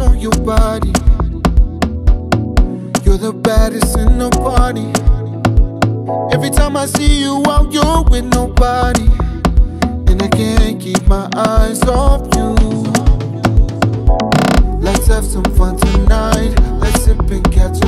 On your body, you're the baddest in the party. Every time I see you out, you're with nobody, and I can't keep my eyes off you. Let's have some fun tonight. Let's sip and catch